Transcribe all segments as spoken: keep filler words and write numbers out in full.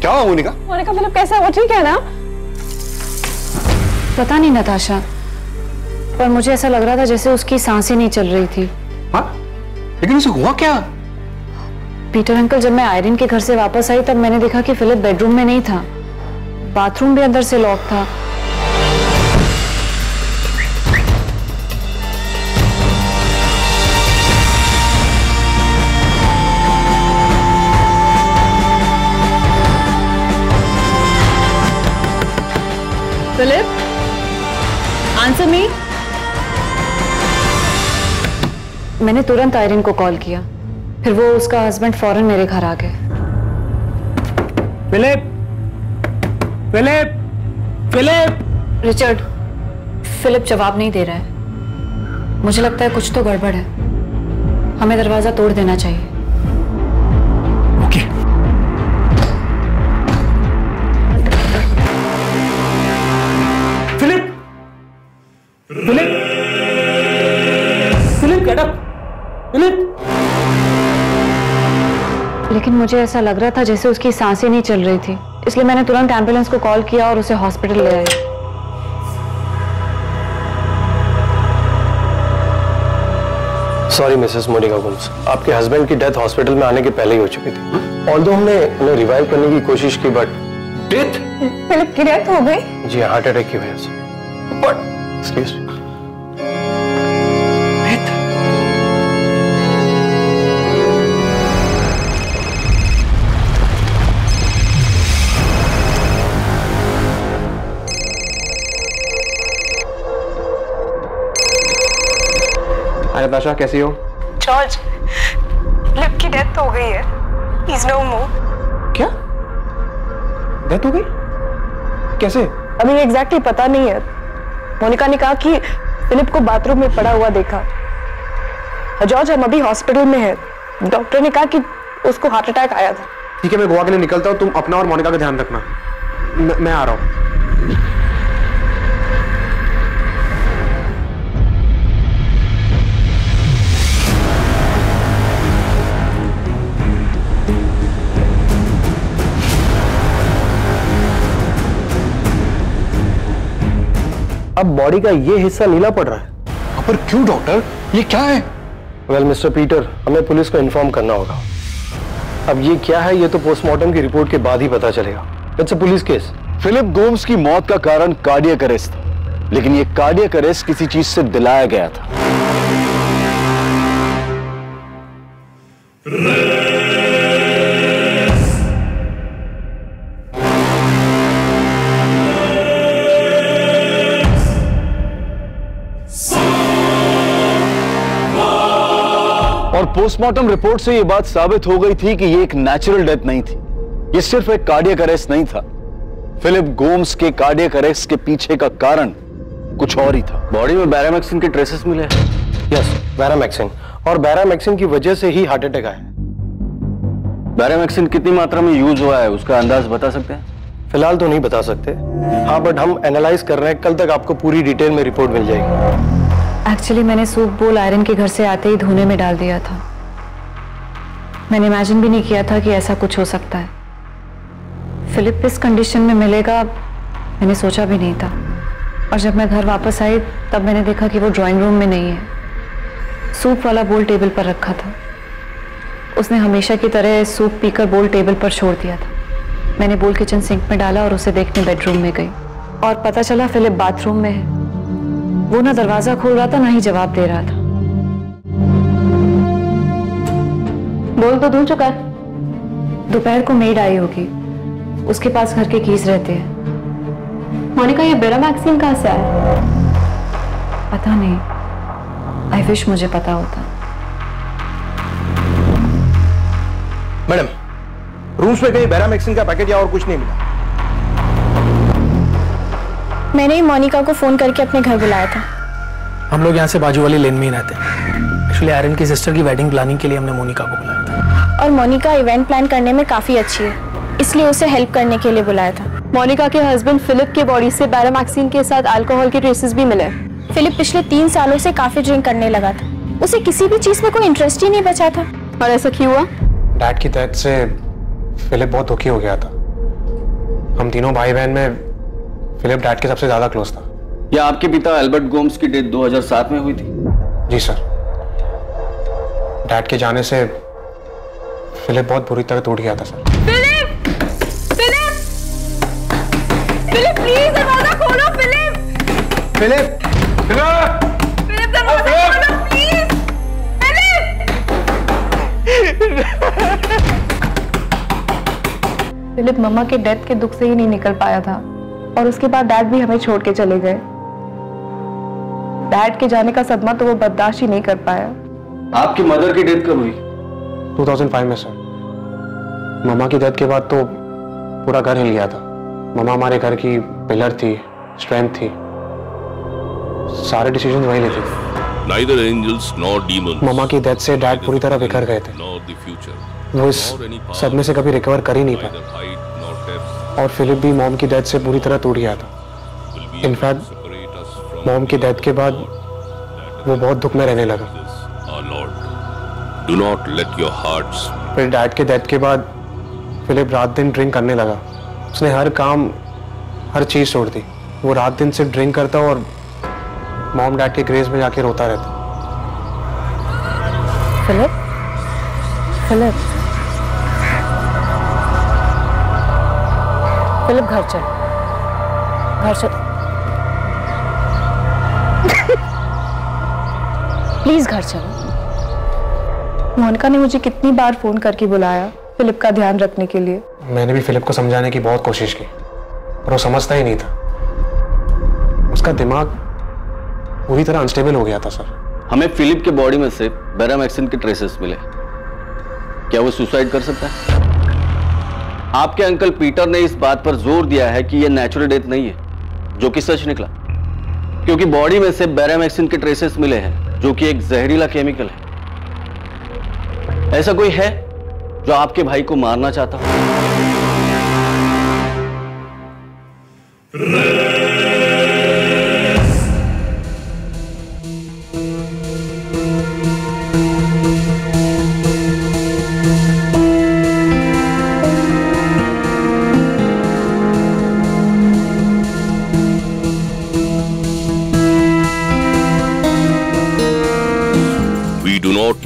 क्या हुआ मोनिका? मोनिका मतलब कैसा हुआ? ठीक है ना? पता नहीं नताशा, पर मुझे ऐसा लग रहा था जैसे उसकी सांसें नहीं चल रही थी। हाँ? लेकिन उसे हुआ क्या? पीटर अंकल, जब मैं आयरन के घर से वापस आई तब मैंने देखा कि फिलिप बेडरूम में नहीं था, बाथरूम भी अंदर से लॉक था। Philip, answer me. मैंने तुरंत आयरन को कॉल किया, फिर वो उसका हस्बैंड फौरन मेरे घर आ गए। Philip, Philip, Philip. Richard, Philip जवाब नहीं दे रहा है। मुझे लगता है कुछ तो गड़बड़ है, हमें दरवाजा तोड़ देना चाहिए। लेकिन मुझे ऐसा लग रहा था जैसे उसकी सांसें नहीं चल रही थी, इसलिए मैंने तुरंत एम्बुलेंस को कॉल किया और उसे हॉस्पिटल ले आई। सॉरी मिसेस मोनिका गोम्स, आपके हस्बैंड की डेथ हॉस्पिटल में आने के पहले ही हो चुकी थी। ऑल्दो हमने उन्हें रिवाइव करने की कोशिश की बट डेथ फिलिप की डेथ हो गई। जी, हार्ट अटैक की वजह से। बट एक्सक्यूज मी, नताशा कैसी हो? जॉर्ज, फिलिप की डेथ हो गई है। He's no more. क्या? डेथ हो गई? कैसे? अभी एग्जैक्टली पता नहीं है। मोनिका ने कहा कि फिलिप को बाथरूम में पड़ा हुआ देखा। जॉर्ज, हम अभी हॉस्पिटल में हैं। डॉक्टर ने कहा कि उसको हार्ट अटैक आया था। ठीक है, मैं गोवा के लिए निकलता हूँ, तुम अपना और मोनिका का ध्यान रखना। म, मैं आ रहा हूँ। अब बॉडी का ये हिस्सा नीला पड़ रहा है। पर क्यों डॉक्टर, ये क्या है? वेल मिस्टर पीटर, हमें पुलिस को इन्फॉर्म करना होगा। अब ये क्या है ये तो पोस्टमार्टम की रिपोर्ट के बाद ही पता चलेगा। It's a police case. Philip Gomes की मौत का कारण कार्डियक अरेस्ट था, लेकिन ये कार्डियक अरेस्ट किसी चीज से दिलाया गया था। पोस्टमार्टम रिपोर्ट से यह बात साबित हो गई थी कि यह एक नेचुरल डेथ नहीं थी, यह सिर्फ एक कार्डियक अरेस्ट नहीं था। फिलिप गोम्स के कार्डियक अरेस्ट के पीछे का कारण कुछ और ही था। बॉडी में बैरामैक्सिन के ट्रेसेस मिले हैं। यस, बैरामैक्सिन, और बैरामैक्सिन की वजह से ही हार्ट अटैक आया। बैरामैक्सिन कितनी मात्रा में यूज हुआ है उसका अंदाज बता सकते हैं? फिलहाल तो नहीं बता सकते। हाँ, बट हम एनालाइज कर रहे हैं, कल तक आपको पूरी डिटेल में रिपोर्ट मिल जाएगी। एक्चुअली मैंने सूप बोल आयरन के घर से आते ही धोने में डाल दिया था। मैंने इमेजिन भी नहीं किया था कि ऐसा कुछ हो सकता है। फिलिप इस कंडीशन में मिलेगा मैंने सोचा भी नहीं था। और जब मैं घर वापस आई तब मैंने देखा कि वो ड्राइंग रूम में नहीं है। सूप वाला बोल टेबल पर रखा था। उसने हमेशा की तरह सूप पीकर बोल टेबल पर छोड़ दिया था। मैंने बोल किचन सिंक में डाला और उसे देखने बेडरूम में गई, और पता चला फिलिप बाथरूम में है। वो ना दरवाजा खोल रहा था ना ही जवाब दे रहा था। बोल तो दूं चुका है। दोपहर को मेड आई होगी, उसके पास घर के कीज रहते हैं। मोनिका, ये बैरामैक्सिन कहाँ से आया? पता नहीं, आई विश मुझे पता होता। मैडम, रूम्स में कहीं बैरामैक्सिन का पैकेट या और कुछ नहीं मिला। मैंने ही मोनिका को फोन करके अपने घर बुलाया था। हम लोग यहाँ से बाजू वाली लेन में ही रहते हैं। एक्चुअली आयरन की सिस्टर की वेडिंग प्लानिंग के लिए हमने मोनिका को बुलाया था, और मोनिका इवेंट प्लान करने में काफी अच्छी है, इसलिए उसे हेल्प करने के लिए बुलाया था। मोनिका के हस्बैंड फिलिप के बॉडी से बैरामैक्सिन के साथ अल्कोहल के ट्रेसेस भी मिले। फिलिप पिछले तीन सालों से काफी ड्रिंक करने लगा था। उसे किसी भी चीज में कोई इंटरेस्ट ही नहीं बचा था। और ऐसा क्यों हुआ? डैड की डेथ से फिलिप बहुत दुखी हो गया था। हम तीनों भाई बहन में फिलिप डैड के सबसे ज्यादा क्लोज था। या आपके पिता एल्बर्ट गोम्स की डेथ दो हज़ार सात में हुई थी? जी सर। डैड के जाने से फिलिप बहुत बुरी तरह टूट गया था sir. Philip! Philip! Philip please दरवाजा खोलो फिलिप! फिलिप! फिलिप! फिलिप दरवाजा खोलो प्लीज! फिलिप! फिलिप मम्मा के डेथ के दुख से ही नहीं निकल पाया था और उसके बाद डैड भी हमें छोड़ के चले गए। डैड के जाने का सदमा तो वो बर्दाश्त ही नहीं कर पाया। आपकी मदर की डेथ कब हुई? दो हज़ार पाँच में सर। मम्मा की डेथ के बाद तो पूरा घर हिल गया था। मम्मा हमारे घर की पिलर थी, स्ट्रेंथ थी, सारे डिसीजन वही लेती थी। मम्मा की डेथ से डैड पूरी तरह बिखर गए थे। वो इस सदमे से कभी रिकवर कर ही नहीं पाया और फिलिप भी मॉम की डेथ से पूरी तरह टूट गया था। इनफैक्ट मॉम की डेथ के बाद वो बहुत दुख में रहने लगा। फिर डैड के डेथ के बाद फिलिप रात दिन ड्रिंक करने लगा। उसने हर काम, हर चीज़ छोड़ दी। वो रात दिन सिर्फ ड्रिंक करता और मॉम डैड के ग्रेव में जाके रोता रहता। फिलिप फिलिप फिलिप घर चल, घर चल प्लीज घर चलो। मोनिका ने मुझे कितनी बार फोन करके बुलाया फिलिप का ध्यान रखने के लिए। मैंने भी फिलिप को समझाने की बहुत कोशिश की पर वो समझता ही नहीं था। उसका दिमाग पूरी तरह अनस्टेबल हो गया था सर। हमें फिलिप के बॉडी में से बैरामैक्सिन के ट्रेसेस मिले। क्या वो सुसाइड कर सकता है? आपके अंकल पीटर ने इस बात पर जोर दिया है कि यह नेचुरल डेथ नहीं है, जो कि सच निकला, क्योंकि बॉडी में से बैरामैक्सिन के ट्रेसेस मिले हैं, जो कि एक जहरीला केमिकल है। ऐसा कोई है जो आपके भाई को मारना चाहता हो?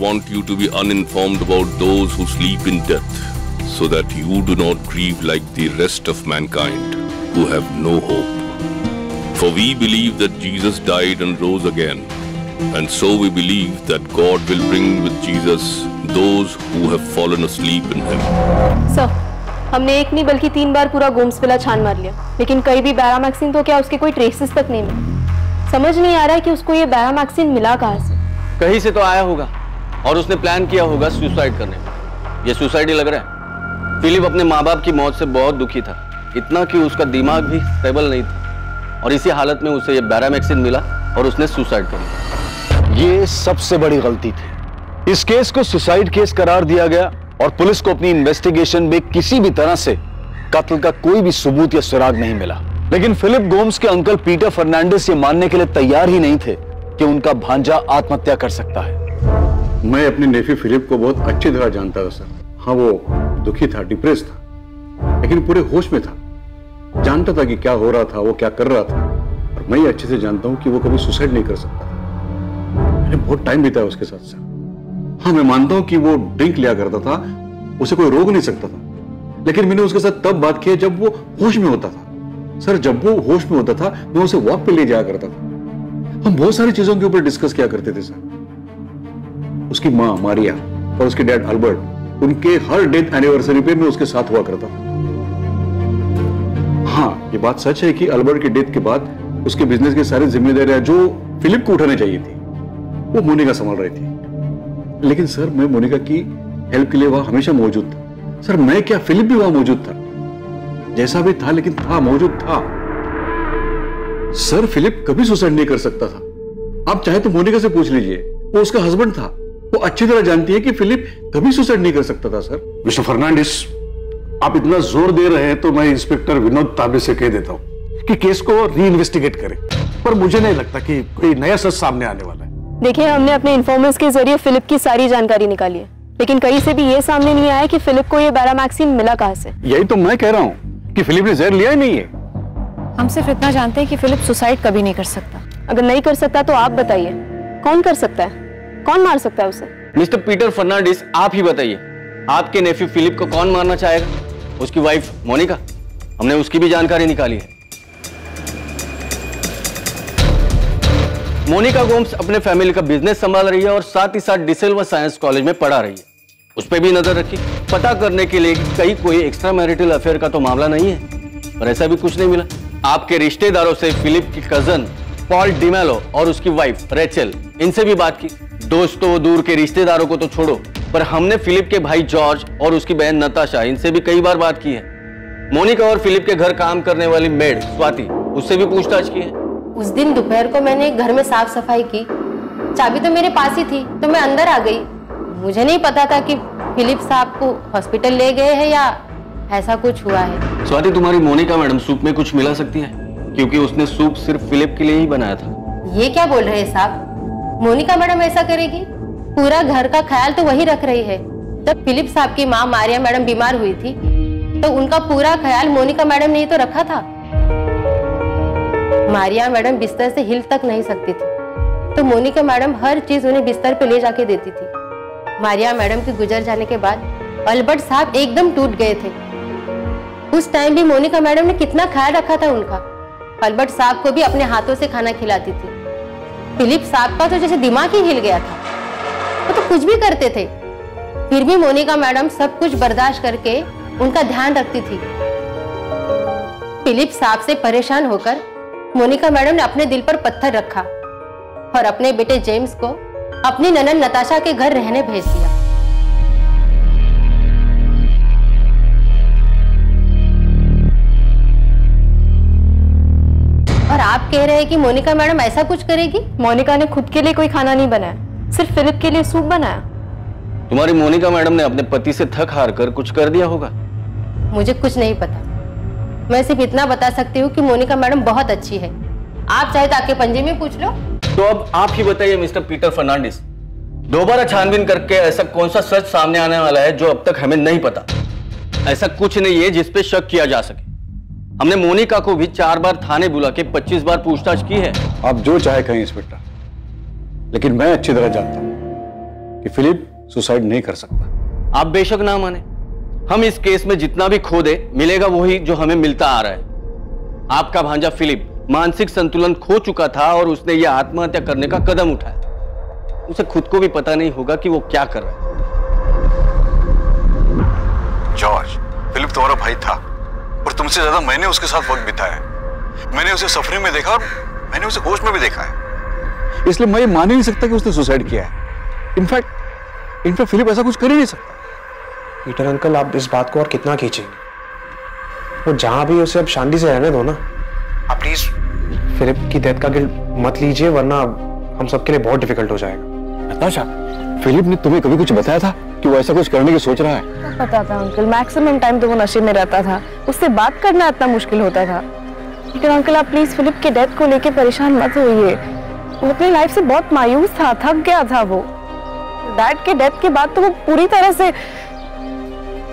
Want you to be uninformed about those who sleep in death, so that you do not grieve like the rest of mankind who have no hope. For we believe that Jesus died and rose again, and so we believe that God will bring with Jesus those who have fallen asleep in Him. Sir, हमने एक नहीं बल्कि तीन बार पूरा Gomes villa छान मार लिया, लेकिन कहीं भी बैरामैक्सिन तो क्या उसके कोई ट्रेसेस तक नहीं मिले। समझ नहीं आ रहा है कि उसको ये बैरामैक्सिन मिला कहाँ से? कहीं से तो आया होगा और उसने प्लान किया होगा सुसाइड करने का। ये सुसाइड ही लग रहा है। फिलिप अपने माँ बाप की मौत से बहुत दुखी था, इतना कि उसका दिमाग भी स्टेबल नहीं था और इसी हालत में उसे ये बैरामैक्सिन मिला और उसने सुसाइड कर लिया। ये सबसे बड़ी गलती थी। इस केस को सुसाइड केस करार दिया गया और पुलिस को अपनी इन्वेस्टिगेशन में किसी भी तरह से कत्ल का कोई भी सबूत या सुराग नहीं मिला। लेकिन फिलिप गोम्स के अंकल पीटर फर्नांडिस ये मानने के लिए तैयार ही नहीं थे कि उनका भांजा आत्महत्या कर सकता है। मैं अपने नेफी फिलिप को बहुत अच्छी तरह जानता था सर। हाँ, वो दुखी था, डिप्रेस था, लेकिन पूरे होश में था। जानता था कि क्या हो रहा था, वो क्या कर रहा था, और मैं अच्छे से जानता हूँ कि वो कभी सुसाइड नहीं कर सकता। मैंने बहुत टाइम बिताया उसके साथ सर। हाँ, मैं मानता हूँ कि वो ड्रिंक लिया करता था, उसे कोई रोक नहीं सकता था, लेकिन मैंने उसके साथ तब बात की जब वो होश में होता था सर। जब वो होश में होता था मैं उसे वॉक पे ले जाया करता था। हम बहुत सारी चीजों के ऊपर डिस्कस किया करते थे सर। उसकी माँ मारिया और उसके डैड अल्बर्ट, उनके हर डेथ एनिवर्सरी पे मैं उसके साथ हुआ करता था। हाँ, ये बात सच है कि अल्बर्ट के डेथ के बाद उसके बिजनेस की सारी जिम्मेदारियां जो फिलिप को उठानी चाहिए थी वो मोनिका संभाल रही थी, लेकिन सर मैं मोनिका की हेल्प के लिए वहां हमेशा मौजूद था सर। मैं क्या, फिलिप भी वहां मौजूद था। जैसा भी था लेकिन था, मौजूद था सर। फिलिप कभी सुसाइड नहीं कर सकता था। आप चाहे तो मोनिका से पूछ लीजिए, वो उसका हस्बैंड था, वो अच्छी तरह जानती है कि फिलिप कभी सुसाइड नहीं कर सकता था सर। मिस्टर फर्नांडिस, आप इतना जोर दे रहे हैं तो मैं इंस्पेक्टर विनोद ताबे से कह देता हूँ कि केस को रीइन्वेस्टिगेट करें, पर मुझे नहीं लगता कि कोई नया सच सामने आने वाला है। देखिए, हमने अपने इन्फॉर्मेंट्स के जरिए फिलिप की सारी जानकारी निकाली है, लेकिन कहीं से भी ये सामने नहीं आया कि फिलिप को ये बैरामैक्सिन मिला कहाँ से। यही तो मैं कह रहा हूँ कि फिलिप ने जहर लिया ही नहीं है। हम सिर्फ इतना जानते हैं कि फिलिप सुसाइड कभी नहीं कर सकता। अगर नहीं कर सकता तो आप बताइए कौन कर सकता है, कौन मार सकता है उसे? मिस्टर पीटर फर्नांडिस, आप ही बताइए, आपके नेफ्यू फिलिप को कौन मारना चाहेगा? उसकी वाइफ मोनिका, हमने उसकी भी जानकारी निकाली है। मोनिका गोम्स अपने फैमिली का बिजनेस संभाल रही है और साथ ही साथ डी सिल्वा साइंस कॉलेज में पढ़ा रही है। उस पर भी नजर रखी, पता करने के लिए कहीं कोई एक्स्ट्रा मैरिटल अफेयर का तो मामला नहीं है, पर ऐसा भी कुछ नहीं मिला। आपके रिश्तेदारों से फिलिप की कजन पॉल डिमेलो और उसकी वाइफ रेचल, इनसे भी बात की। दोस्तों, दूर के रिश्तेदारों को तो छोड़ो, पर हमने फिलिप के भाई जॉर्ज और उसकी बहन नताशा, इनसे भी कई बार बात की है। मोनिका और फिलिप के घर काम करने वाली मेड स्वाति, उससे भी पूछताछ की है। उस दिन दोपहर को मैंने घर में साफ सफाई की, चाबी तो मेरे पास ही थी, तो मैं अंदर आ गई। मुझे नहीं पता था कि फिलिप साहब को हॉस्पिटल ले गए हैं या ऐसा कुछ हुआ है। स्वाति, तुम्हारी मोनिका मैडम सूप में कुछ मिला सकती है, क्योंकि उसने सूप सिर्फ फिलिप के लिए ही बनाया था। ये क्या बोल रहे हैं साहब, मोनिका मैडम ऐसा करेगी? पूरा घर का ख्याल तो वही रख रही है। जब फिलिप साहब की माँ मारिया मैडम बीमार हुई थी तो उनका पूरा ख्याल मोनिका मैडम ने तो रखा था। मारिया मैडम बिस्तर से हिल तक नहीं सकती थी, तो मोनिका मैडम हर चीज उन्हें बिस्तर पे ले जाके देती थी। मारिया मैडम के गुजर जाने के बाद अल्बर्ट साहब एकदम टूट गए थे। उस टाइम भी मोनिका मैडम ने कितना ख्याल रखा था उनका। अल्बर्ट साहब को भी अपने हाथों से खाना खिलाती थी। फिलिप साहब का तो जैसे दिमाग ही हिल गया था, वो तो कुछ भी करते थे। फिर भी मोनिका मैडम सब कुछ बर्दाश्त करके उनका ध्यान रखती थी। फिलिप साहब से परेशान होकर मोनिका मैडम ने अपने दिल पर पत्थर रखा और अपने बेटे जेम्स को अपनी ननद नताशा के घर रहने भेज दिया। और आप कह रहे हैं कि मोनिका मैडम ऐसा कुछ करेगी? मोनिका ने खुद के लिए कोई खाना नहीं बनाया, सिर्फ फिलिप के लिए सूप बनाया। तुम्हारी मोनिका मैडम ने अपने पति से थक हार कर कुछ कर दिया होगा। मुझे कुछ नहीं पता, मैं सिर्फ इतना बता सकती हूँ कि मोनिका मैडम बहुत अच्छी है। आप चाहे तो आपके पंजे में पूछ लो। तो अब आप ही बताइए मिस्टर पीटर फर्नांडिस, दोबारा छानबीन करके ऐसा कौन सा सच सामने आने वाला है जो अब तक हमें नहीं पता? ऐसा कुछ नहीं है जिसपे शक किया जा सके। हमने मोनिका को भी चार बार थाने बुला के पच्चीस बार पूछताछ की है। आप जो चाहे कहें इंस्पेक्टर, लेकिन मैं अच्छी तरह जानता हूँ कि फिलिप सुसाइड नहीं कर सकता। आप बेशक ना माने, हम इस केस में जितना भी खो दे मिलेगा वही जो हमें मिलता आ रहा है। आपका भांजा फिलिप मानसिक संतुलन खो चुका था और उसने यह आत्महत्या करने का कदम उठाया। उसे खुद को भी पता नहीं होगा कि वो क्या कर रहा है। जॉर्ज, फिलिप तुम्हारा भाई था और तुमसे ज्यादा मैंने उसके साथ वक्त बिताया। मैंने उसे सफरिंग में देखा और मैंने उसे होश में भी देखा है, इसलिए मैं मान ही नहीं सकता कि उसने सुसाइड किया है। इनफैक्ट इनफैक्ट फिलिप ऐसा कुछ कर ही नहीं सकता। पीटर अंकल, आप इस बात को और कितना खींचेंगे? वो जहां भी, उसे अब शांति से रहने दो ना। आप प्लीज फिलिप की डेथ का गिल्ट मत लीजिए, वरना हम सबके लिए बहुत डिफिकल्ट हो जाएगा। नताशा, फिलिप ने तुम्हें कभी कुछ बताया था कि वो ऐसा कुछ करने की सोच रहा है? पता था अंकल, मैक्सिमम टाइम तो वो नशे में रहता था, उससे बात करना इतना मुश्किल होता था। पीटर अंकल, आप प्लीज फिलिप की डेथ को लेकर परेशान मत होइए। वो अपनी लाइफ से बहुत मायूस था, थक गया था। वो डैड के डेथ के बाद तो वो पूरी तरह से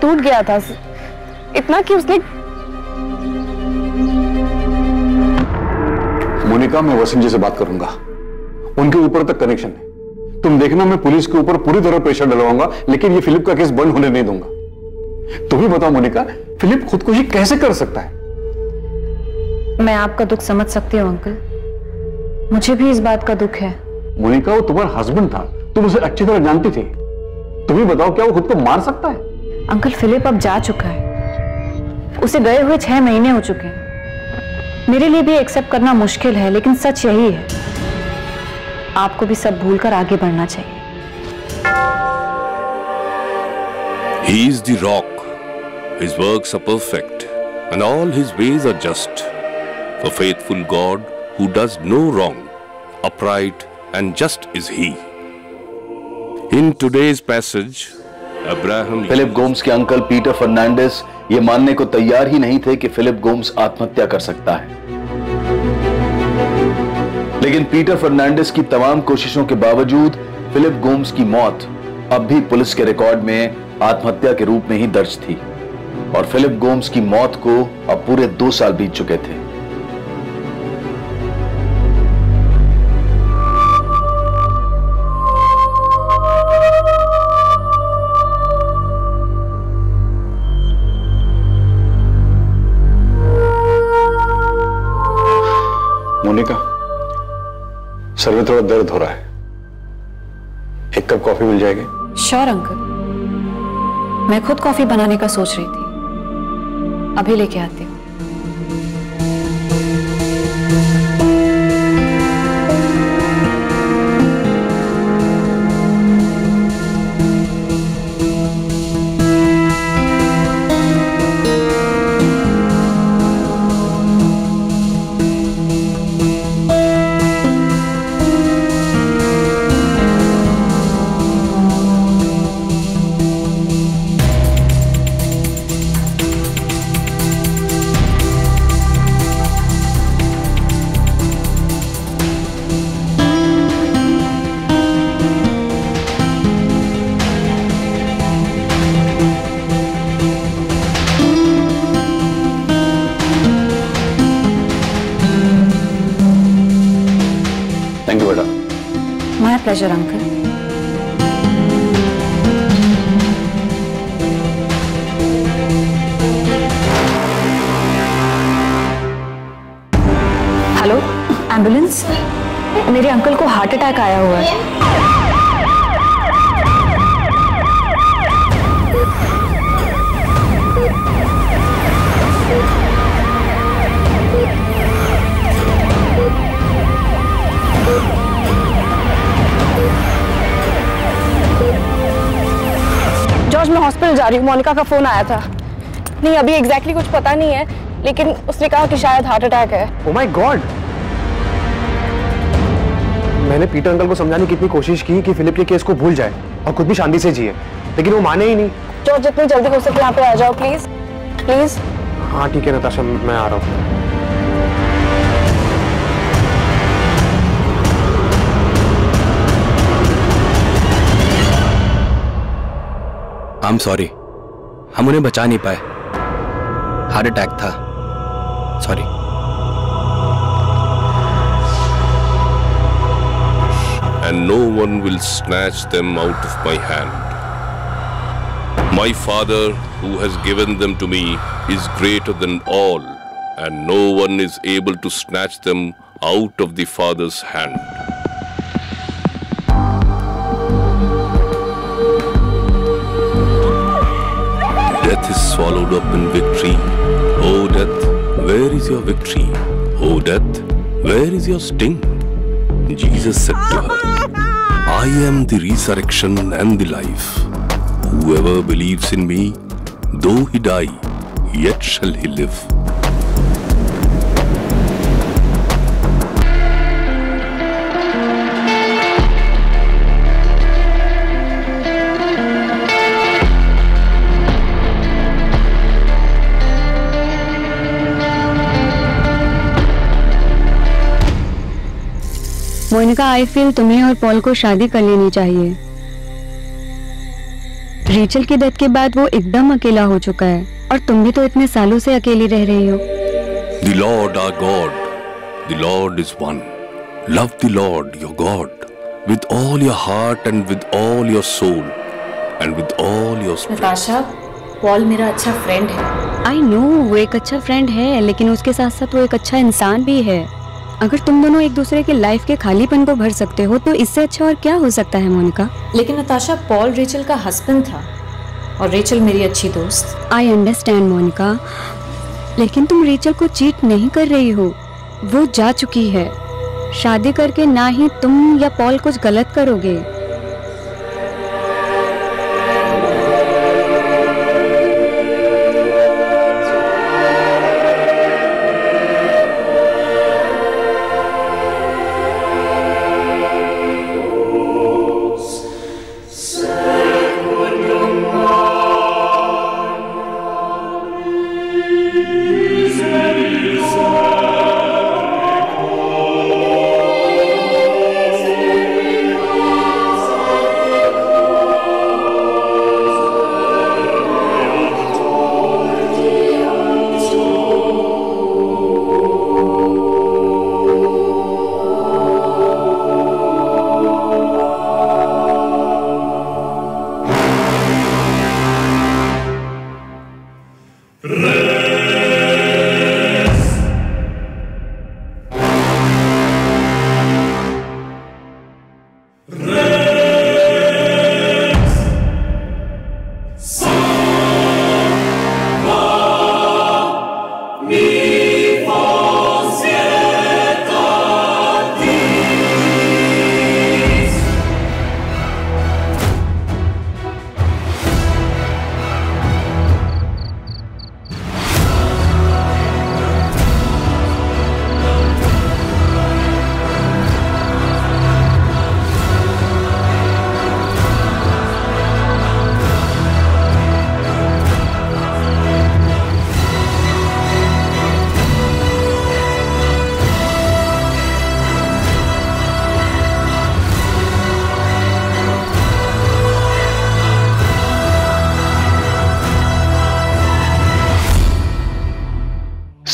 टूट गया था, इतना कि उसने मोनिका, मैं वसीम जी से बात करूंगा, उनके ऊपर तक कनेक्शन है। तुम देखना, मैं पुलिस के ऊपर पूरी तरह प्रेशर डलवाऊंगा, लेकिन ये फिलिप का केस बंद होने नहीं दूंगा। तुम ही बताओ मोनिका, फिलिप खुदकुशी कैसे कर सकता है? मैं आपका दुख समझ सकती हूँ अंकल, मुझे भी इस बात का दुख है। मोनिका, वो तुम्हारा हस्बैंड था, तुम उसे अच्छी तरह जानती थी। तुम ही बताओ, क्या वो खुद को मार सकता है? अंकल, फिलिप अब जा चुका है, उसे गए हुए छह महीने हो चुके हैं। मेरे लिए भी एक्सेप्ट करना मुश्किल है, लेकिन सच यही है। आपको भी सब भूलकर आगे बढ़ना चाहिए। He is the rock. His works are perfect, and all his ways are just. A faithful God who does no wrong, upright and just is he. In today's passage, Philip Gomes के uncle Peter Fernandes ये मानने को तैयार ही नहीं थे कि Philip Gomes आत्महत्या कर सकता है, लेकिन पीटर फर्नांडिस की तमाम कोशिशों के बावजूद फिलिप गोम्स की मौत अब भी पुलिस के रिकॉर्ड में आत्महत्या के रूप में ही दर्ज थी। और फिलिप गोम्स की मौत को अब पूरे दो साल बीत चुके थे। मोनिका, सर में थोड़ा दर्द हो रहा है, एक कप कॉफी मिल जाएगी? श्योर अंकल, मैं खुद कॉफी बनाने का सोच रही थी, अभी लेके आती हूँ। Pleasure uncle. हेलो एम्बुलेंस, मेरे अंकल को हार्ट अटैक आया हुआ है। जॉर्ज, मैं हॉस्पिटल जा रही हूँ, मोनिका का फोन आया था। नहीं, अभी एग्जैक्टली कुछ पता नहीं है, लेकिन उसने कहा कि शायद हार्ट अटैक है। Oh my God! मैंने पीटर अंकल को समझाने की कितनी कोशिश की कि फिलिप के केस को भूल जाए और खुद भी शांति से जिए, लेकिन वो माने ही नहीं। जॉर्ज, जितनी जल्दी हो सके यहाँ पे आ जाओ, प्लीज प्लीज। हाँ ठीक है नताशा, मैं आ रहा हूँ। आई एम सॉरी, हम उन्हें बचा नहीं पाए, हार्ट अटैक था, Sorry. And no one will snatch them out of my hand. My Father, who has given them to me, is greater than all, and no one is able to snatch them out of the Father's hand. Death is swallowed up in victory. O death, where is your victory? Oh death, where is your sting? Jesus said to her, I am the resurrection and the life. Whoever believes in me, though he die, yet shall he live. Monica, I feel तुम्हें और Paul को शादी कर लेनी चाहिए। Rachel की death के बाद वो एकदम अकेला हो चुका है और तुम भी तो इतने सालों से अकेली रह रही हो। The Lord our God, the Lord is one. Love the Lord your God with all your heart and with all your soul and with all your strength. Natasha, Paul मेरा अच्छा फ्रेंड है। आई नो वो एक अच्छा friend है, लेकिन उसके साथ साथ वो एक अच्छा इंसान भी है। अगर तुम दोनों एक दूसरे के लाइफ के खालीपन को भर सकते हो तो इससे अच्छा और क्या हो सकता है मोनिका। लेकिन नताशा, पॉल रेचल का हस्बैंड था और रेचल मेरी अच्छी दोस्त। आई अंडरस्टैंड मोनिका, लेकिन तुम रेचल को चीट नहीं कर रही हो, वो जा चुकी है। शादी करके ना ही तुम या पॉल कुछ गलत करोगे।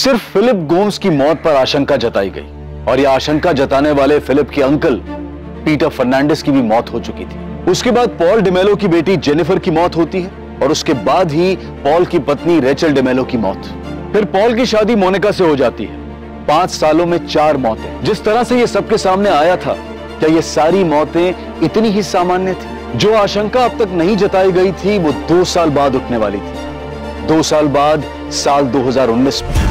सिर्फ फिलिप गोम्स की मौत पर आशंका जताई गई और यह आशंका जताने वाले फिलिप के अंकल पीटर फर्नांडिस की भी मौत हो चुकी थी। उसके बाद पॉल डिमेलो की बेटी जेनिफर की मौत होती है और उसके बाद ही पॉल की पत्नी रेचल डिमेलो की मौत। फिर पॉल की शादी मोनिका से हो जाती है। पांच सालों में चार मौतें। जिस तरह से यह सबके सामने आया था, क्या ये सारी मौतें इतनी ही सामान्य थी? जो आशंका अब तक नहीं जताई गई थी वो दो साल बाद उठने वाली थी। दो साल बाद साल दो हजार उन्नीस में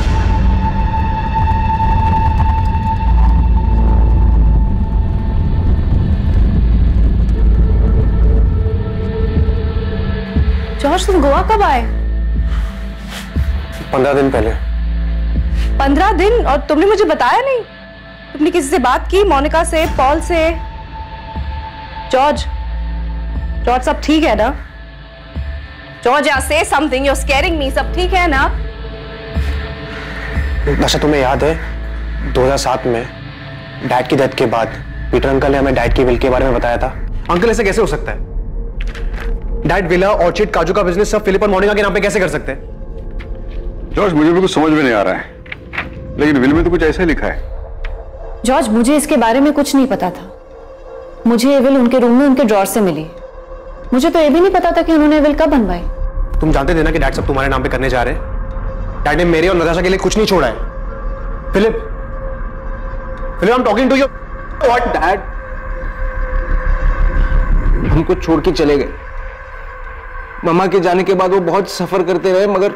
जॉर्ज, तुम गोवा कब आए? पंद्रह दिन पहले। पंद्रह दिन और तुमने मुझे बताया नहीं? तुमने किसी से बात की? मोनिका से, पॉल से? जॉर्ज, जॉर्ज सब ठीक है ना? George, I said something, you are scaring me. सब ठीक है ना? नशा, तुम्हें याद है दो हजार सात में डैड की डेथ के बाद पीटर अंकल ने हमें डैड की विल के बारे में बताया था? अंकल, ऐसे कैसे हो सकता है? डैड विला, ऑर्चिड, काजू का बिजनेस सब फिलिप और मोनिका के नाम पे कैसे कर सकते हैं? जॉर्ज, मुझे भी कुछ समझ में नहीं आ रहा है, लेकिन विल में तो कुछ ऐसा लिखा है। जॉर्ज, मुझे इसके बारे में कुछ नहीं पता था। मुझे ये विल उनके रूम में उनके ड्रॉअर से मिली। मुझे तो ये भी नहीं पता था कि उन्होंने विल कब बनवाई। तुम जानते थे ना कि डैड सब तुम्हारे नाम पे करने जा रहे हैं। डैड ने मेरे और नताशा के लिए कुछ नहीं छोड़ा है। Philip, Philip, I am talking to you. What dad? हमको छोड़ के चले गए। मामा के जाने के बाद वो बहुत सफर करते रहे, मगर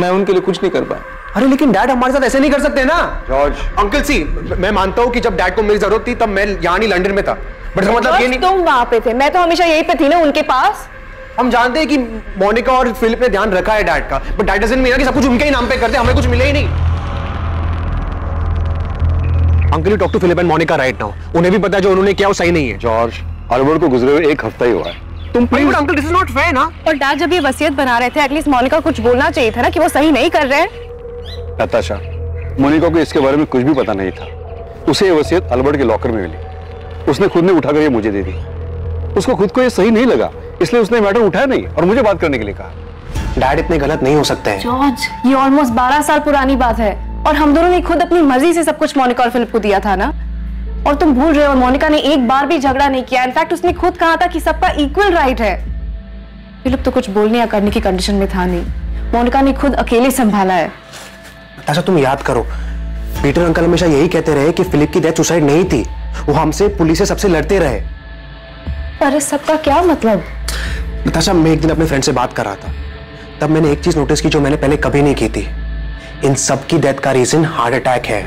मैं उनके लिए कुछ नहीं कर पाया। अरे लेकिन डैड हमारे साथ ऐसे नहीं कर सकते ना। जॉर्ज, अंकल सी, मैं मानता हूँ कि जब डैड को मेरी जरूरत थी तब मैं यहाँ नहीं, लंदन में था। बट मतलब ये नहीं, तुम वहाँ पे थे, मैं तो हमेशा यहीं पे थी ना उनके पास। हम जानते हैं कि मोनिका और फिलिप ने ध्यान रखा है डैड का, बट डैड डजंट मीन कि सब कुछ उनके ही नाम पे करते, हमें कुछ मिले ही नहीं। Uncle, you talk to Philip and Monica right now. उन्हें भी पता है जो उन्होंने किया वो सही नहीं है। जॉर्ज, अल्बर्ट को गुजरे हुए एक हफ्ता ही हुआ है। तुम please uncle, this is not fair ना। और डैड जब ये वसीयत बना रहे थे, एटलीस्ट मोनिका कुछ बोलना चाहिए था ना कि वो सही नहीं कर रहे हैं। नताशा, मोनिका को इसके बारे में कुछ भी पता नहीं था। उसे ये वसीयत अल्बर्ट के लॉकर में मिली। उसने खुद ने उठाकर ये मुझे दे दी। उसको खुद को ये सही नहीं लगा, इसलिए उसने मैटर उठाया नहीं और मुझे बात करने के लिए कहा। डैड इतने गलत नहीं हो सकते हैं। जॉर्ज, ये ऑलमोस्ट बारह साल पुरानी बात है और हम दोनों ने खुद अपनी मर्जी से सब कुछ मोनिका और फिलिप को दिया था ना। और तुम भूल रहे हो, मोनिका ने एक बार भी झगड़ा नहीं किया। इनफैक्ट उसने खुद कहा था कि सबका इक्वल राइट है। फिलिप तो कुछ बोलने या करने की कंडीशन में था नहीं। मोनिका ने खुद अकेले संभाला है। नताशा, तुम याद करो, पीटर अंकल हमेशा यही कहते रहे कि फिलिप की डेथ सुसाइड नहीं थी। वो हमसे, पुलिस से, सबसे लड़ते रहे। पर इस सबका क्या मतलब? नताशा, मैं एक दिन अपने फ्रेंड से बात कर रहा था, तब मैंने एक चीज नोटिस की जो मैंने पहले कभी नहीं की थी। इन सबकी डेथ का रीजन हार्ट अटैक है।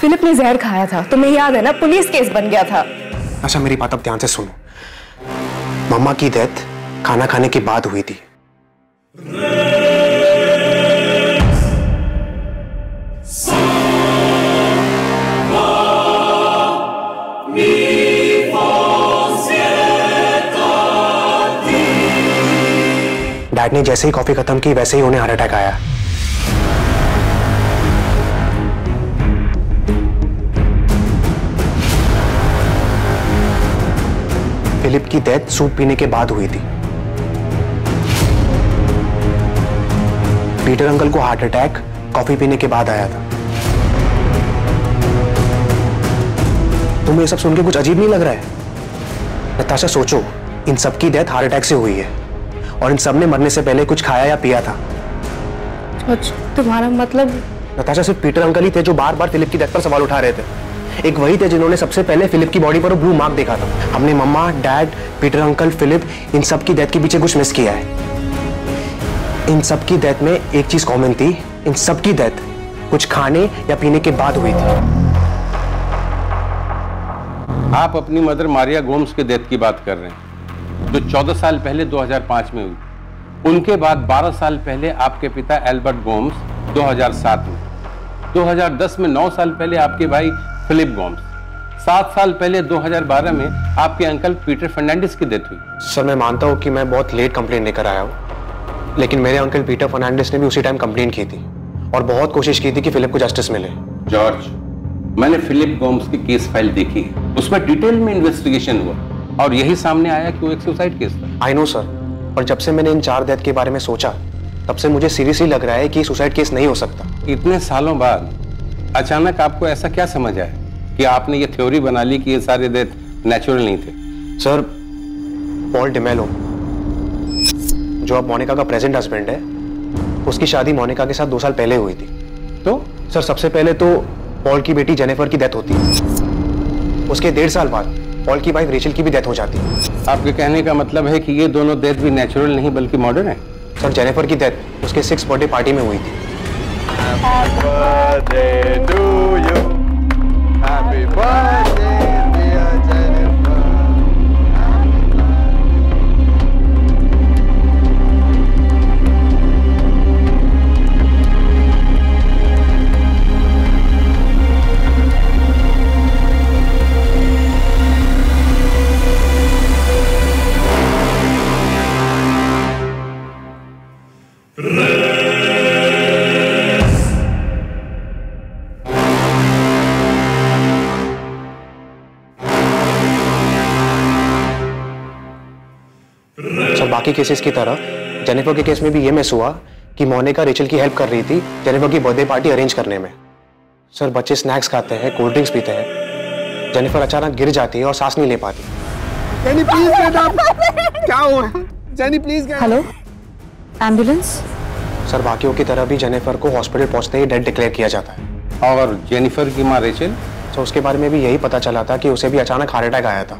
फिलिप ने जहर खाया था, तुम्हें याद है ना? पुलिस केस बन गया था। अच्छा, मेरी बात अब ध्यान से सुनो। मम्मा की डेथ खाना खाने के बाद हुई थी। डैड ने जैसे ही कॉफी खत्म की, वैसे ही उन्हें हार्ट अटैक आया। फिलिप की डेथ सूप पीने के बाद हुई थी। पीटर अंकल को हार्ट अटैक कॉफी पीने के बाद आया था। तुम्हें ये सब सुनकर कुछ अजीब नहीं लग रहा है? नताशा, सोचो, इन सब की डेथ हार्ट अटैक से हुई है और इन सब ने मरने से पहले कुछ खाया या पिया था। तुम्हारा मतलब? नताशा, सिर्फ पीटर अंकल ही थे जो बार बार फिलिप की डेथ पर सवाल उठा रहे थे। एक वही थे जिन्होंने सबसे पहले फिलिप की बॉडी पर ब्लू मार्क देखा था। हमने mamma, dad, Peter uncle, Philip, इन सब की डेथ के पीछे कुछ मिस किया है। इन सब की डेथ में एक चीज कॉमन थी, इन सब की डेथ कुछ खाने या पीने के बाद हुई थी। आप अपनी मदर मारिया गोम्स के डेथ की बात कर रहे हैं, जो चौदह साल पहले दो हजार पांच में हुई। उनके बाद बारह साल पहले आपके पिता एल्बर्ट गोम्स दो हजार सात में, दो हजार दस में नौ साल पहले आपके भाई फिलिप गोम्स, सात साल पहले दो हजार बारह में आपके अंकल पीटर फर्नांडिस की डेथ हुई। सर, मैं मानता हूँ कि मैं बहुत लेट कंप्लेंट लेकर आया हूँ, लेकिन मेरे अंकल पीटर फर्नांडिस ने भी उसी टाइम कंप्लेंट की थी और बहुत कोशिश की थी कि फिलिप को जस्टिस मिले। जॉर्ज, मैंने फिलिप गोम्स की केस फाइल देखी, उसमें डिटेल में इन्वेस्टिगेशन हुआ और यही सामने आया कि वो एक सुसाइड केस था। आई नो सर, पर जब से मैंने इन चार डेथ के बारे में सोचा, तब से मुझे सीरियसली लग रहा है कि सुसाइड केस नहीं हो सकता। इतने सालों बाद अचानक आपको ऐसा क्या समझ आया कि आपने ये थ्योरी बना ली कि ये सारे डेथ नेचुरल नहीं थे? सर, पॉल डिमेलो जो अब मोनिका का प्रेजेंट हस्बैंड है, उसकी शादी मोनिका के साथ दो साल पहले हुई थी। तो सर सबसे पहले तो पॉल की बेटी जेनिफर की डेथ होती है, उसके डेढ़ साल बाद पॉल की वाइफ रेचल की भी डेथ हो जाती है। आपके कहने का मतलब है कि ये दोनों डेथ भी नेचुरल नहीं बल्कि मॉडर्न है? सर जेनिफर की डेथ उसके सिक्स बर्थडे पार्टी में हुई थी। Happy birthday to you. Happy birthday dear Jennifer. Happy birthday. बाकी केसेस की तरह जेनिफर के केस में भी ये मिस हुआ कि मोनिका रेचल की हेल्प कर रही थी जेनिफर की बर्थडे पार्टी अरेंज करने में। सर बच्चे स्नैक्स खाते हैं, कोल्ड ड्रिंक्स पीते हैं, जेनिफर अचानक गिर जाती है और सांस नहीं ले पाती। जेनी प्लीज मैडम, क्या हुआ? Jenny please. Hello ambulance. Sir बाकियों की तरह भी जेनिफर को हॉस्पिटल पहुंचते ही डेड डिक्लेयर किया जाता है। और जेनिफर की माँ रेचल? सर उसके बारे में भी यही पता चला था कि उसे भी अचानक हार्ट अटैक आया था।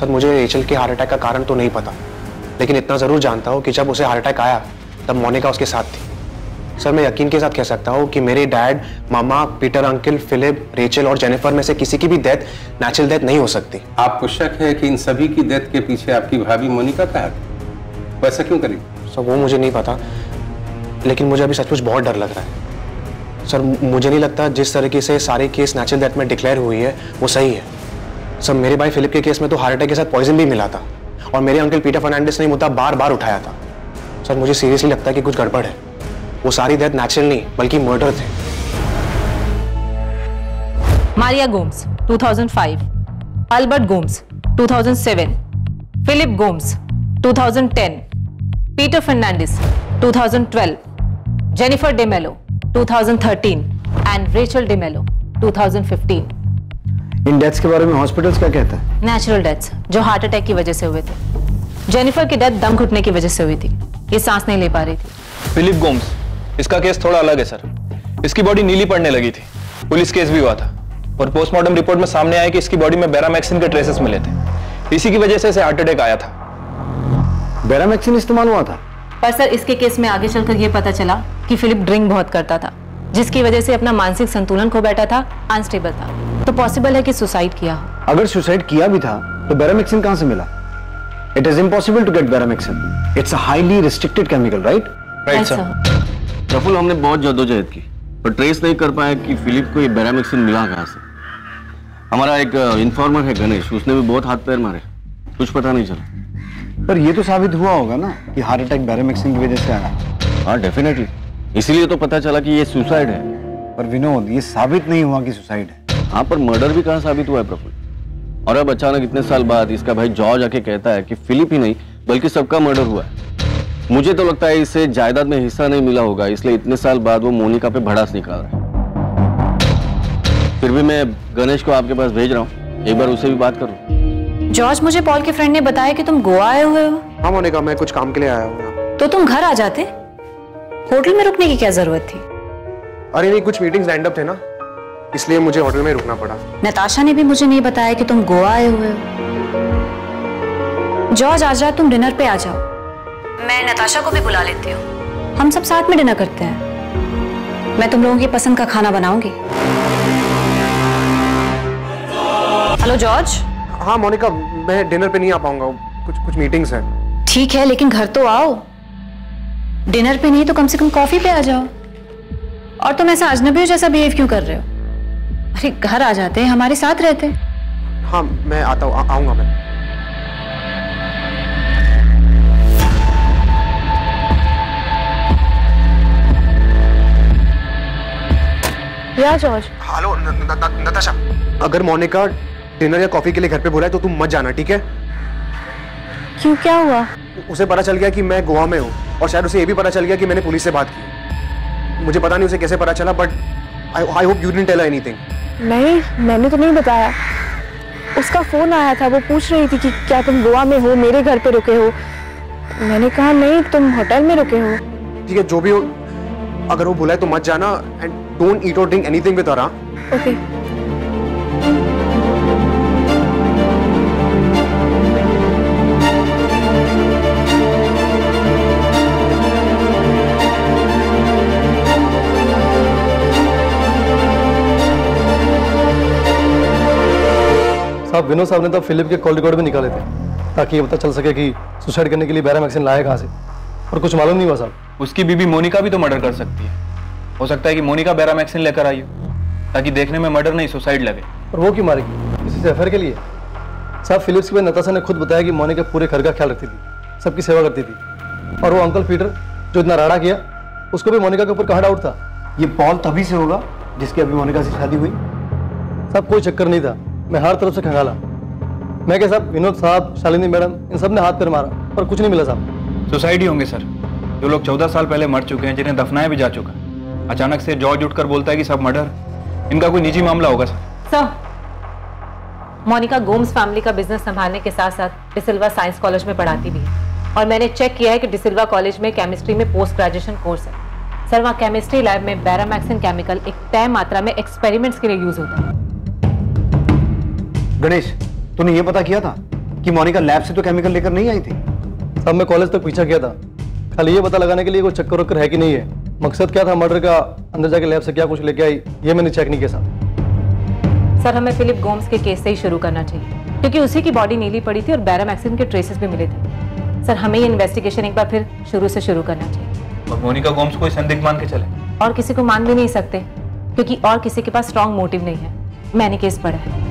सर मुझे रेचल के हार्ट अटैक का कारण तो नहीं पता, लेकिन इतना ज़रूर जानता हूँ कि जब उसे हार्ट अटैक आया तब मोनिका उसके साथ थी। सर मैं यकीन के साथ कह सकता हूँ कि मेरे dad, mama, Peter uncle, Philip, Rachel और जेनिफर में से किसी की भी डेथ नेचुरल डेथ नहीं हो सकती। आपको शक है कि इन सभी की डेथ के पीछे आपकी भाभी मोनिका का हाथ? वैसा क्यों करी? सर वो मुझे नहीं पता, लेकिन मुझे अभी सचमुच बहुत डर लग रहा है। सर मुझे नहीं लगता जिस तरीके से सारे केस नेचुरल डेथ में डिक्लेयर हुई है वो सही है। सर मेरे भाई फिलिप के केस में तो हार्ट अटैक के साथ पॉइजन भी मिला था और मेरे अंकल पीटर फर्नांडिस ने मुद्दा बार बार उठाया था। सर मुझे सीरियसली लगता है कि कुछ गड़बड़ है। वो सारी डेथ नेचुरल नहीं बल्कि मर्डर थे। मारिया गोम्स दो हज़ार पाँच, अल्बर्ट गोम्स दो हज़ार सात, फिलिप गोम्स दो हज़ार दस, पीटर फर्नांडिस दो हज़ार बारह, जेनिफर डिमेलो दो हज़ार तेरह एंड रेचल डिमेलो दो हज़ार पंद्रह। इन डेथ्स के बारे में हॉस्पिटल्स क्या कहता है? नेचुरल डेथ्स जो हार्ट अटैक की वजह से हुए थे। जेनिफर की डेथ दम घुटने की वजह से हुई थी, ये सांस नहीं ले पा रही थी। फिलिप गोम्स, इसका केस थोड़ा अलग है सर। इसकी बॉडी नीली पड़ने लगी थी, पुलिस केस भी हुआ था और पोस्टमार्टम रिपोर्ट में सामने आया कि इसकी बॉडी में बैरामैक्सिन के ट्रेसेस मिले थे, इसी की वजह से इसे हार्ट अटैक आया था। बैरामैक्सिन इस्तेमाल हुआ था? पर सर इसके केस में आगे चलकर यह पता चला कि फिलिप ड्रिंक बहुत करता था, जिसकी वजह से अपना मानसिक संतुलन खो बैठा था, अनस्टेबल था। तो पॉसिबल है कि सुसाइड किया हो। अगर सुसाइड किया भी था तो बैरामैक्सिन कहां से मिला? It is impossible to get Baramaxin. It's a highly restricted chemical, right? Right sir. Praful, हमने बहुत जद्दोजहद की पर ट्रेस नहीं कर पाया कि फिलिप को ये बैरामैक्सिन मिला कहां से। हमारा एक इन्फॉर्मर है गणेश, उसने भी बहुत हाथ पैर मारे, कुछ पता नहीं चला। पर यह तो साबित हुआ होगा ना कि हार्ट अटैक बैरामैक्सिन की वजह से आया। हाँ डेफिनेटली, इसीलिए तो पता चला कि ये सुसाइड है। पर विनोद, ये साबित नहीं हुआ कि सुसाइड है। हाँ पर मर्डर भी कहाँ साबित हुआ है प्रफुल? और अब अचानक इतने साल बाद इसका भाई जॉर्ज आके कहता है कि फिलिप ही नहीं बल्कि सबका मर्डर हुआ है। मुझे तो लगता है इसे जायदाद में हिस्सा नहीं मिला होगा, इसलिए इतने साल बाद वो मोनिका पे भड़ास निकाल रहा है। फिर भी मैं गणेश को आपके पास भेज रहा हूँ, एक बार उससे भी बात करूँ। जॉर्ज, मुझे पॉल के फ्रेंड ने बताया कि तुम गोवा आए हुए हो। हाँ मोनिका, मैं कुछ काम के लिए आया हूँ। तो तुम घर आ जाते, होटल में रुकने की क्या जरूरत थी? अरे नहीं, कुछ मीटिंग्स लाइंड अप थे ना, इसलिए मुझे होटल में रुकना पड़ा। नताशा ने भी मुझे नहीं बताया कि तुम गोवा आए हुए हो। जॉर्ज, आज रात तुम डिनर पे आ जाओ, मैं नताशा को भी बुला लेती हूँ, हम सब साथ में डिनर करते हैं। मैं तुम लोगों की पसंद का खाना बनाऊंगी। Hello George. हाँ मोनिका, मैं डिनर पे नहीं आ पाऊंगा, कुछ कुछ मीटिंग्स है। ठीक है, लेकिन घर तो आओ। डिनर पे नहीं तो कम से कम कॉफी पे आ जाओ। और तुम ऐसा अजनबी हो जैसा बिहेव क्यों कर रहे हो? अरे घर आ जाते, हमारे साथ रहते। हाँ मैं आता हूँ, आऊंगा मैं। या जॉर्ज। हेलो नताशा, अगर मोनिका डिनर या कॉफी के लिए घर पे बुलाए तो तुम मत जाना, ठीक है? क्यों, क्या हुआ? उसे पता चल गया कि मैं गोवा में हूँ। और शायद उसे ये भी पता चल गया कि मैंने पुलिस से बात की। मुझे पता नहीं उसे कैसे पता चला, but I hope you didn't tell her anything. नहीं, मैंने तो नहीं बताया। उसका फ़ोन आया था, वो पूछ रही थी कि क्या तुम गोवा में हो, मेरे घर पे रुके हो। मैंने कहा नहीं, तुम होटल में रुके हो। ठीक है, जो भी हो, अगर वो बुलाए तो मत जाना, एंड डोंट ईट और drink anything with her. Okay. Vinod साहब ने तो फिलिप के कॉल रिकॉर्ड भी निकाले थे ताकि ये पता चल सके कि सुसाइड करने के लिए बैरामैक्सिन लाया कहाँ से, और कुछ मालूम नहीं हुआ साहब। उसकी बीबी मोनिका भी तो मर्डर कर सकती है। हो सकता है कि मोनिका बैरामैक्सिन लेकर आई हो ताकि देखने में मर्डर नहीं सुसाइड लगे। और वो क्यों मारेगी, किसी से अफेयर के लिए? साहब फिलिप्स की नताशा ने खुद बताया कि मोनिका पूरे घर का ख्याल रखती थी, सबकी सेवा करती थी, और वो अंकल पीटर जो इतना राड़ा किया उसको भी मोनिका के ऊपर कहाँ डाउट था? ये पॉल तभी से होगा जिसकी अभी मोनिका से शादी हुई। साहब कोई चक्कर नहीं था, मैं हर तरफ से खंगाला। मैं क्या साहब, विनोद साहब, शालिनी मैडम, इन सब ने हाथ पैर मारा पर कुछ नहीं मिला साहब। सुसाइड ही होंगे सर, जो लोग चौदह साल पहले मर चुके हैं, जिन्हें दफनाया भी जा चुका। अचानक से जॉर्ज उठकर बोलता है कि सब मर्डर, इनका कोई निजी मामला होगा sir. Sir, Monica Gomes family का बिजनेस संभालने के साथ साथ डे सिल्वा साइंस कॉलेज में पढ़ाती भी है, और मैंने चेक किया है कि डे सिल्वा कॉलेज में केमिस्ट्री में पोस्ट ग्रेजुएशन कोर्स है सर। वहाँ केमिस्ट्री लैब में बैरामैक्सिन केमिकल एक तय मात्रा में एक्सपेरिमेंट्स के लिए यूज होता है। गणेश, तूने ये पता किया था कि मोनिका लैब से तो केमिकल लेकर नहीं आई थी? साहब मैं कॉलेज तक पीछा किया था, खाली ये पता लगाने के लिए कोई चक्कर वक्कर है कि नहीं है। मकसद क्या था मर्डर का, अंदर जाके लैब से क्या कुछ लेके आई, ये मैंने चेक नहीं किया साहब। सर हमें फिलिप गोम्स के केस से ही शुरू करना चाहिए क्योंकि उसी की बॉडी नीली पड़ी थी और बैरामैक्सिन के ट्रेसेस भी मिले थे। सर हमें ये इन्वेस्टिगेशन एक बार फिर शुरू से शुरू करना चाहिए। और मोनिका गोम्स को संदिग्ध मान के चले, और किसी को मान भी नहीं सकते क्योंकि और किसी के पास स्ट्रॉन्ग मोटिव नहीं है। मैंने केस पढ़ा है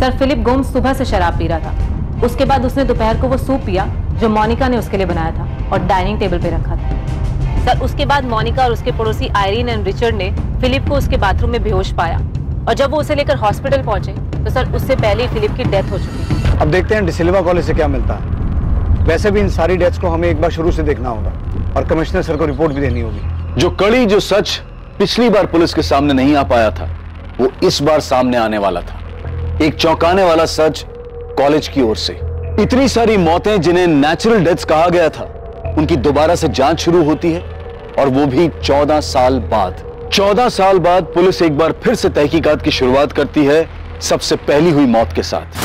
सर, फिलिप गोम्स सुबह से शराब पी रहा था, उसके बाद उसने दोपहर को वो सूप पिया जो मोनिका ने उसके लिए बनाया था और डाइनिंग टेबल पे रखा था सर। उसके बाद मोनिका और उसके पड़ोसी आयरीन एंड रिचर्ड ने फिलिप को उसके बाथरूम में बेहोश पाया, और जब वो उसे लेकर हॉस्पिटल पहुंचे तो सर उससे पहले ही फिलिप की डेथ हो चुकी है। अब देखते हैं डे सिल्वा कॉलेज से क्या मिलता है। वैसे भी इन सारी डेथ्स को हमें एक बार शुरू से देखना होगा, और कमिश्नर सर को रिपोर्ट भी देनी होगी। जो कड़ी, जो सच पिछली बार पुलिस के सामने नहीं आ पाया था, वो इस बार सामने आने वाला था। एक चौंकाने वाला सच कॉलेज की ओर से। इतनी सारी मौतें जिन्हें नेचुरल डेथ्स कहा गया था, उनकी दोबारा से जांच शुरू होती है, और वो भी चौदह साल बाद। चौदह साल बाद पुलिस एक बार फिर से तहकीकात की शुरुआत करती है, सबसे पहली हुई मौत के साथ।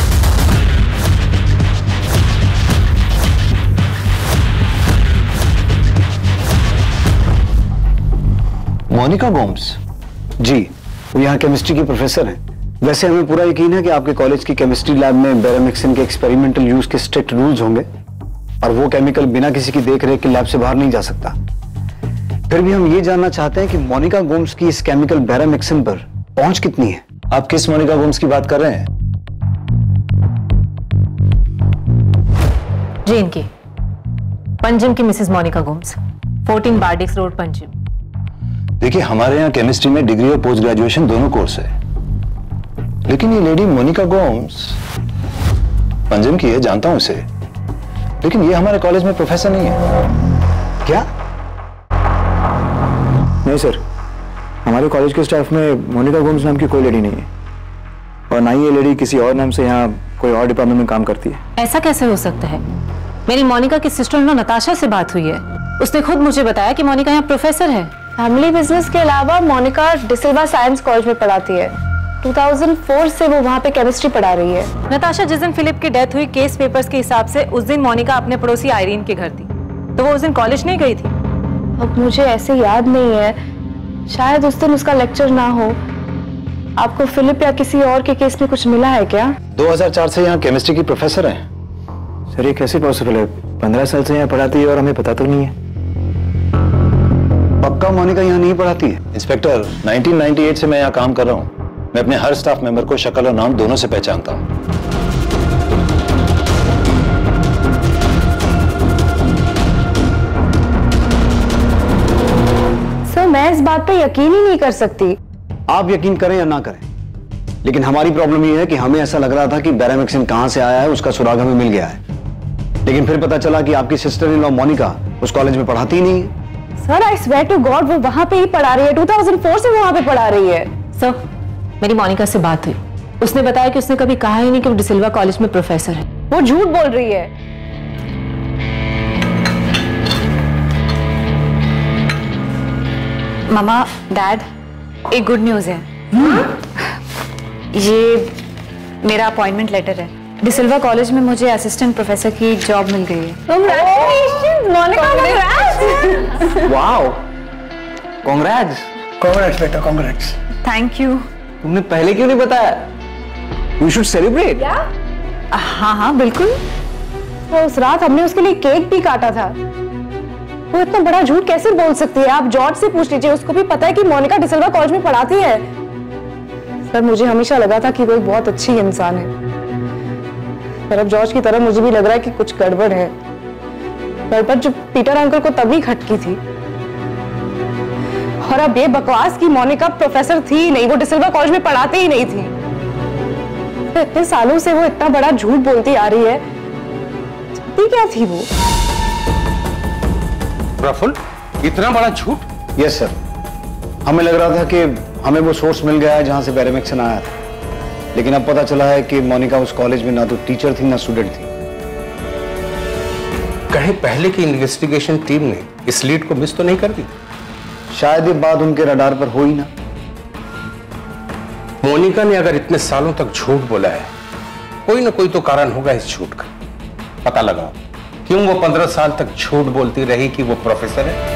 मोनिका गोम्स जी वो यहाँ केमिस्ट्री की प्रोफेसर हैं। वैसे हमें पूरा यकीन है कि आपके कॉलेज की केमिस्ट्री लैब में बैरामैक्सिन के एक्सपेरिमेंटल यूज के स्ट्रिक्ट रूल्स होंगे, और वो केमिकल बिना किसी की देखरेख के लैब से बाहर नहीं जा सकता। फिर भी हम ये जानना चाहते हैं कि मोनिका गोम्स की इस केमिकल बैरामैक्सिन पर पहुंच कितनी है? आप किस मोनिका गोम्स की बात कर रहे हैं? जी इनकी, पंजिम की मिसेस मोनिका गोम्स, फोर्टीन बार्डिक्स रोड पंजिम। देखिए हमारे यहाँ केमिस्ट्री में डिग्री और पोस्ट ग्रेजुएशन दोनों कोर्स है, लेकिन ये लेडी मोनिका गोम्स पंजिम की है, जानता हूं उसे, लेकिन ये हमारे कॉलेज में प्रोफेसर नहीं है। क्या? नहीं सर, हमारे कॉलेज के स्टाफ में मोनिका गोम्स नाम की कोई लेडी नहीं है, और ना ही ये लेडी किसी और नाम से यहाँ कोई और डिपार्टमेंट में काम करती है। ऐसा कैसे हो सकता है? मेरी मोनिका की सिस्टर इन लॉ नताशा से बात हुई है, उसने खुद मुझे बताया कि मोनिका यहाँ प्रोफेसर है। फैमिली बिजनेस के अलावा Monica De Silva science college में पढ़ाती है। दो हज़ार चार से वो वहाँ पे केमिस्ट्री पढ़ा रही है। नताशा जिस दिन फिलिप की डेथ हुई, केस पेपर्स के हिसाब से उस दिन मोनिका अपने पड़ोसी आयरीन के घर थी, तो वो उस दिन कॉलेज नहीं गई थी। अब मुझे ऐसे याद नहीं है, शायद उस दिन उसका लेक्चर ना हो। आपको फिलिप या किसी और के केस में कुछ मिला है क्या? दो हज़ार चार से यहाँ केमिस्ट्री की प्रोफेसर है। सर ये कैसे पॉसिबल है, पंद्रह साल से यहाँ पढ़ाती है और हमें पता तो नहीं है। पक्का मोनिका यहाँ नहीं पढ़ाती है? इंस्पेक्टर नाइनटीन नाइनटी एट से मैं यहाँ काम कर रहा हूँ, मैं अपने हर स्टाफ मेंबर को शक्ल और नाम दोनों से पहचानता हूं। सर मैं इस बात पे यकीन ही नहीं कर सकती। आप यकीन करें या ना करें, लेकिन हमारी प्रॉब्लम ये है कि हमें ऐसा लग रहा था कि बैरामैक्सिन कहां से आया है उसका सुराग हमें मिल गया है, लेकिन फिर पता चला कि आपकी सिस्टर इन लॉ मोनिका उस कॉलेज में पढ़ाती ही नहीं है। Sir, I swear to God, वो वहाँ पे ही पढ़ा रही है। दो हज़ार चार से वहाँ पे पढ़ा रही है। सर, मेरी मोनिका से बात हुई। उसने बताया कि उसने कभी कहा ही नहीं कि वो डिसिल्वा कॉलेज में प्रोफेसर है। वो झूठ बोल रही है। मामा, डैड, एक गुड न्यूज़ है। हुँ? ये मेरा अपॉइंटमेंट लेटर है। डिसिल्वा कॉलेज में मुझे असिस्टेंट प्रोफेसर की जॉब मिल गई है। Congratulations Monica, congratulations. Wow, congrats congrats बेटा, कांग्रेट्स। Thank you. तुमने पहले क्यों नहीं बताया? You should celebrate. क्या? हाँ हाँ बिल्कुल। तो उस रात हमने उसके लिए केक भी काटा था। वो इतना बड़ा झूठ कैसे बोल सकती है? आप जॉर्ज से पूछ लीजिए, उसको भी पता है कि मोनिका डिसिल्वा कॉलेज में पढ़ाती है। सर, मुझे हमेशा लगा था कि वो बहुत अच्छी इंसान है, पर अब जॉर्ज की तरह मुझे भी लग रहा है कि कुछ गड़बड़ है। पर, पर जो पीटर अंकल को तभी खटकी थी, और अब ये बकवास कि मोनिका प्रोफेसर थी नहीं, वो डिसिल्वा कॉलेज में पढ़ाती ही नहीं थी। तो इतने सालों से वो इतना बड़ा झूठ बोलती आ रही है। थी क्या थी वो? प्रफुल, इतना बड़ा झूठ? यस सर, हमें लग रहा था कि हमें वो सोर्स मिल गया है जहां से बैरामैक्सिन आया था, लेकिन अब पता चला है कि मोनिका उस कॉलेज में ना तो टीचर थी ना स्टूडेंट थी। कहीं पहले की इन्वेस्टिगेशन टीम ने इस लीड को मिस तो नहीं कर दी? शायद ये बात उनके रडार पर हो ही ना। मोनिका ने अगर इतने सालों तक झूठ बोला है, कोई ना कोई तो कारण होगा इस झूठ का। पता लगाओ क्यों वो पंद्रह साल तक झूठ बोलती रही कि वो प्रोफेसर है।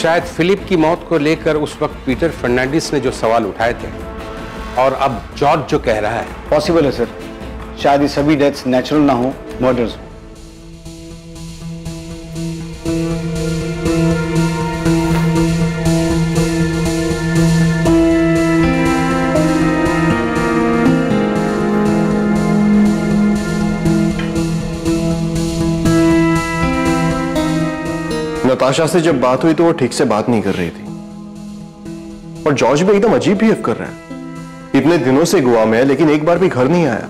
शायद फिलिप की मौत को लेकर उस वक्त पीटर फर्नांडिस ने जो सवाल उठाए थे, और अब जॉर्ज जो कह रहा है, पॉसिबल है सर। शायद ये सभी डेथ्स नेचुरल ना हो, मर्डर्स। नताशा से जब बात हुई तो वो ठीक से बात नहीं कर रही थी, और जॉर्ज भी एकदम अजीब बिहेव कर रहा है। इतने दिनों से गोवा में है, लेकिन एक बार भी घर नहीं आया,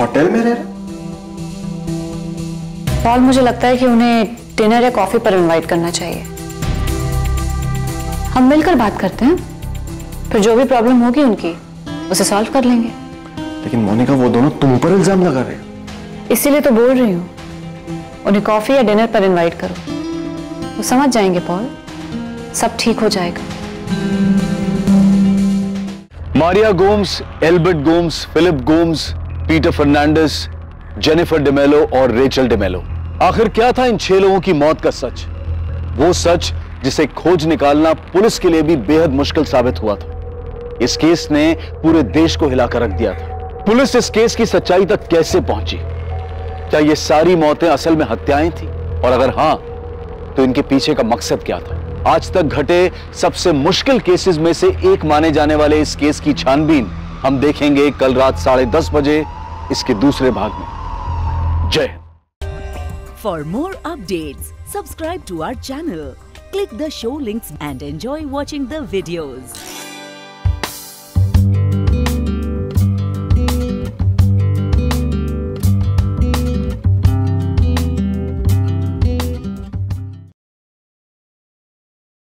होटल में रह रहा। पॉल, मुझे लगता है कि उन्हें डिनर या कॉफी पर इनवाइट करना चाहिए। हम मिलकर बात करते हैं, फिर जो भी प्रॉब्लम होगी उनकी उसे सॉल्व कर लेंगे। लेकिन मोनिका, वो दोनों तुम पर इल्जाम लगा रहे हैं। इसीलिए तो बोल रही हूँ, उन्हें कॉफी या डिनर पर इन्वाइट करो, वो समझ जाएंगे। पॉल, सब ठीक हो जाएगा। Maria Gomes, Albert Gomes, Philip Gomes, Peter Fernandes, Jennifer D'Mello और रेचल डिमेलो। आखिर क्या था इन छह लोगों की मौत का सच? वो सच जिसे खोज निकालना पुलिस के लिए भी बेहद मुश्किल साबित हुआ था। इस केस ने पूरे देश को हिलाकर रख दिया था। पुलिस इस केस की सच्चाई तक कैसे पहुंची? क्या ये सारी मौतें असल में हत्याएं थी, और अगर हाँ तो इनके पीछे का मकसद क्या था? आज तक घटे सबसे मुश्किल केसेस में से एक माने जाने वाले इस केस की छानबीन हम देखेंगे कल रात साढ़े दस बजे इसके दूसरे भाग में। जय। For more updates subscribe to our channel, click the show links and enjoy watching the videos.